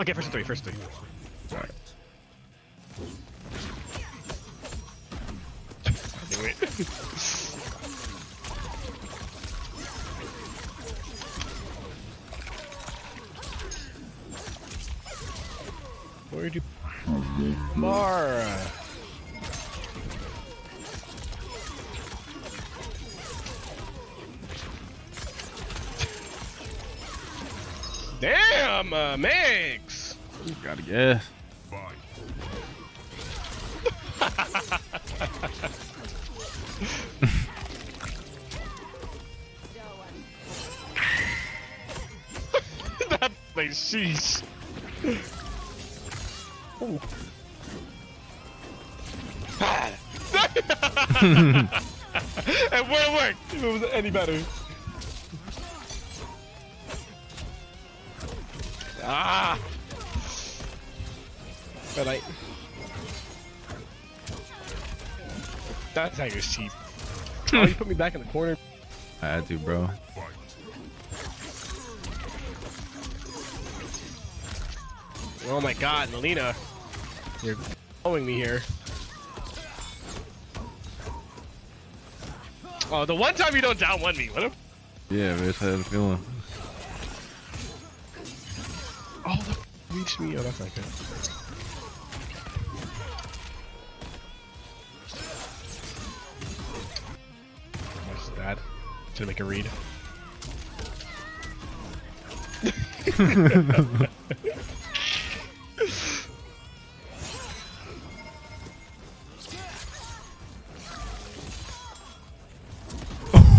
Okay, first three. All right. Do it. Where'd you... Mara! Damn, Megs! Gotta guess. That thing, sheesh. Oh. It wouldn't work if it was any better. Ah! But I... That tiger's cheap. Oh, you put me back in the corner. I had to, bro. Oh my god, Melina. You're blowing me here. Oh, the one time you don't down one me, what a... Yeah, bitch, I had a feeling. Oh, that reached me. Oh, that's not good. That's bad. Should I make a read?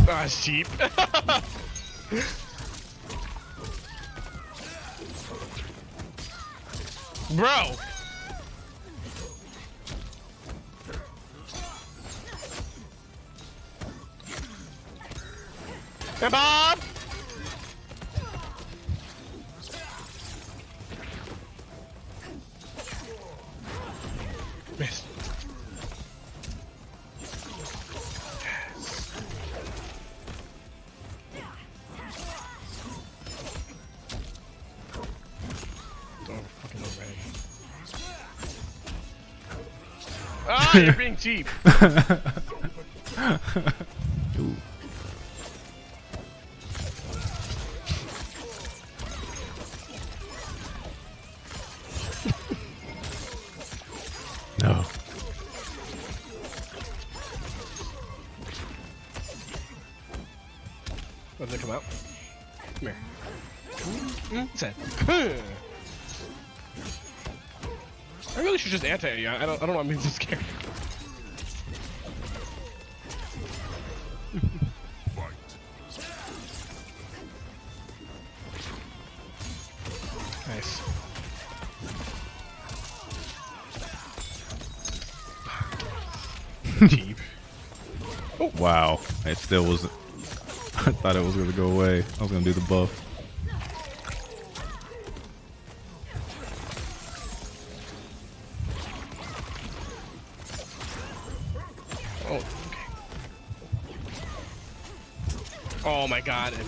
Ah, sheep. Bro! Hey, Bob! Miss. Ah, oh, you're being cheap. Ooh. No. What did I come out? Come here. I really should just anti you. I don't want to be so scared. Nice. Cheap. Oh. Wow. It still wasn't. I thought it was gonna go away. I was gonna do the buff. Oh, okay. Oh my god, and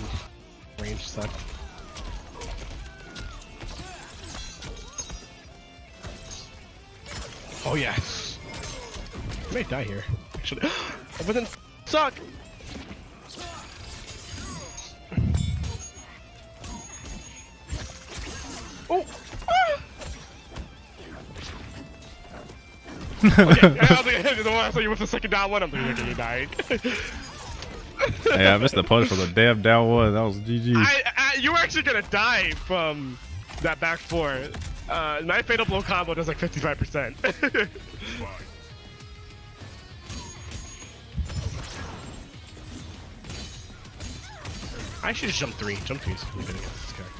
range sucked. Oh yes. I may die here, actually. I wasn't suck! Oh! Okay, I was like, I saw you with the second down one. I'm like, okay, you died. Hey, I missed the punch for the damn down one. That was GG. You were actually gonna die from that back four. My fatal blow combo does like 55%. I should just jump three. Jump three is really good against this character.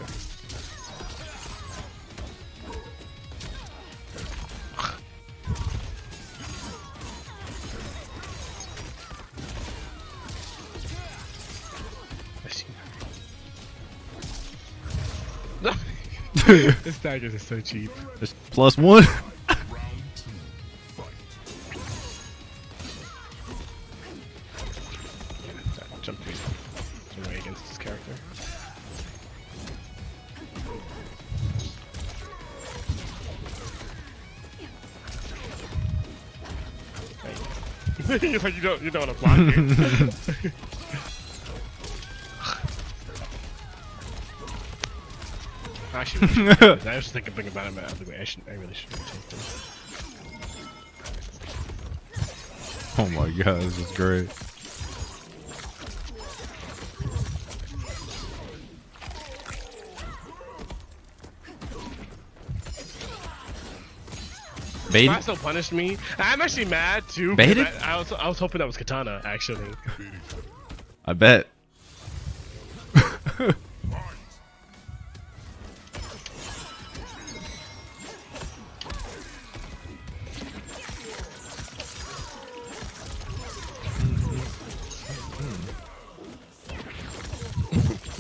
This daggers is so cheap. It's plus one. Jump away against this character. you don't want to block, dude. Actually, I was thinking about it the other way. I really shouldn't take this. Oh my god, this is great. Baby. Spot still punished me. I'm actually mad too. I was hoping that was Katana, actually. I bet.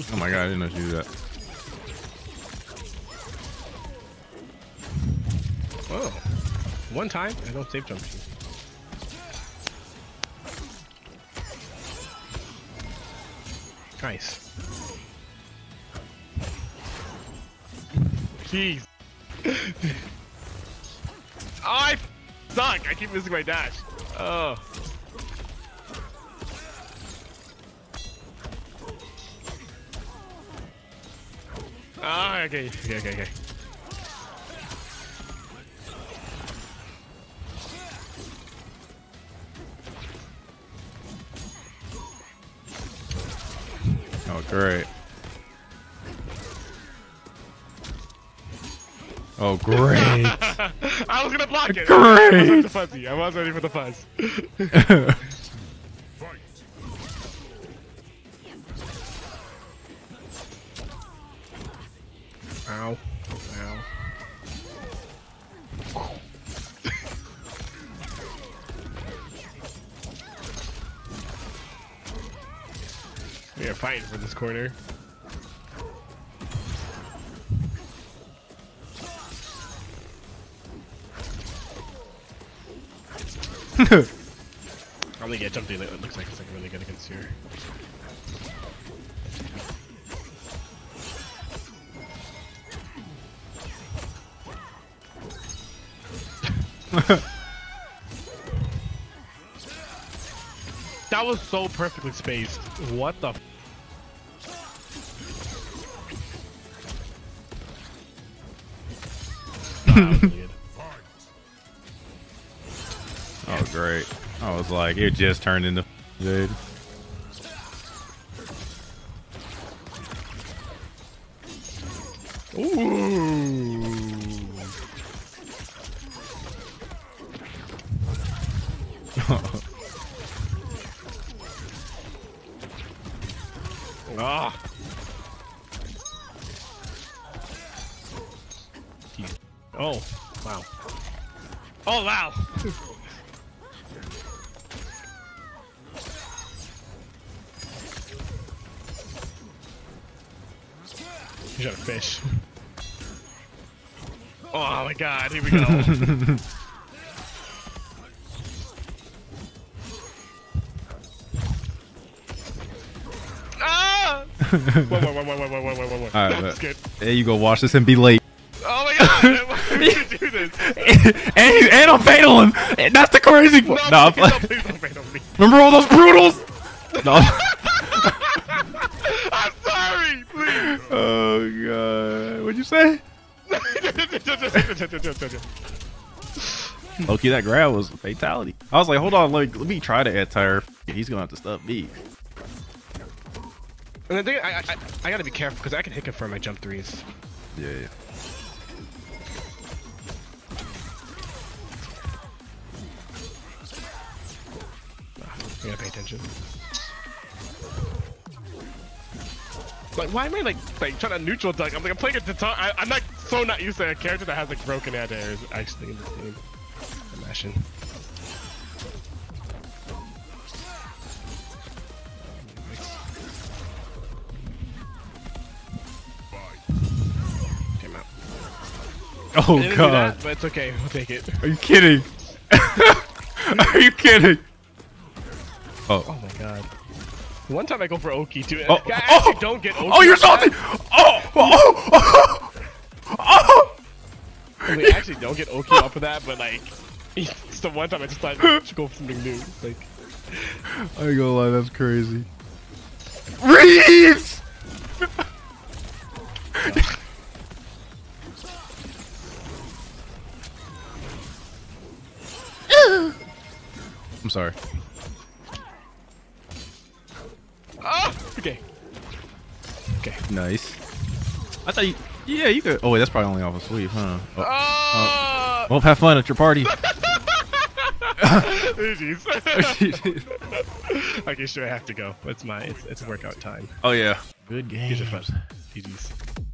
Oh my god, I didn't know she did that. Whoa. One time, I don't save jump. Nice. Jeez. I suck. I keep missing my dash. Oh. Ah, okay. Oh, great. Oh, great. I was gonna block it. Great. I was ready for the fuzz. Ow. Ow. We are fighting for this corner. I'm gonna get jumped in. It looks like it's like really good against here. That was so perfectly spaced. What the f. Oh great. I was like, it just turned into dude. Ooh. Ah. Oh, wow. Oh, wow. You got a fish. Oh my god, here we go. Whoa. That's good. There you go, watch this and be late. Oh my god, why did you do this? and I'm fatal him! That's the crazy one! No, please don't fatal me. Remember all those brutals? No. I'm sorry, please! Oh god. What'd you say? Loki, that grab was a fatality. I was like, hold on, let me try to add tire. He's gonna have to stuff me. And the thing, I gotta be careful because I can hit confirm my jump threes. Yeah. You gotta pay attention. Like, why am I like trying to neutral duck? I'm like, I'm playing a guitar. I'm like so not used to a character that has like broken ad airs actually in this game. I'm mashing. Oh god! That, but it's okay. We'll take it. Are you kidding? Are you kidding? Oh my god! One time I go for Oki too. Oh. I actually don't get Oki. Oh, you saw me! Oh! I actually don't get Oki off of that, but like, It's the one time I just thought I should go for something new. Like, I ain't gonna lie, that's crazy. Reeves! I'm sorry. Oh, okay. Okay. Nice. I thought you. Yeah, you could. Oh wait, that's probably only off a sleeve, huh? Oh. Oh. Well, have fun at your party. Jeez. Okay, sure, I have to go. It's my. It's workout time. Oh yeah. Good game. These are fun. GGs.